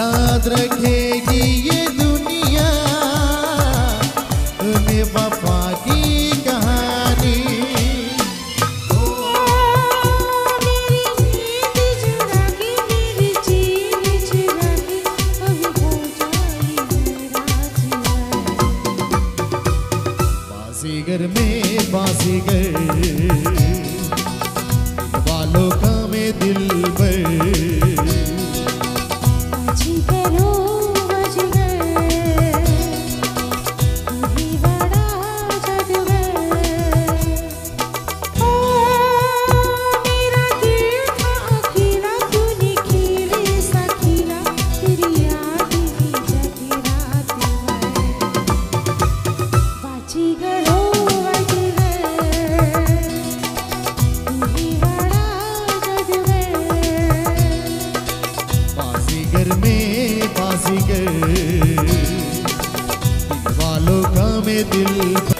याद रखेगी ये दुनिया तुम्हें वफा की कहानी। ओ मेरी जिंदगी मेरी जीन जिंदगी अभी हो जाए बाजीगर में बाजीगर वालों का में दिल पर बाजीगर वालों का में दिल।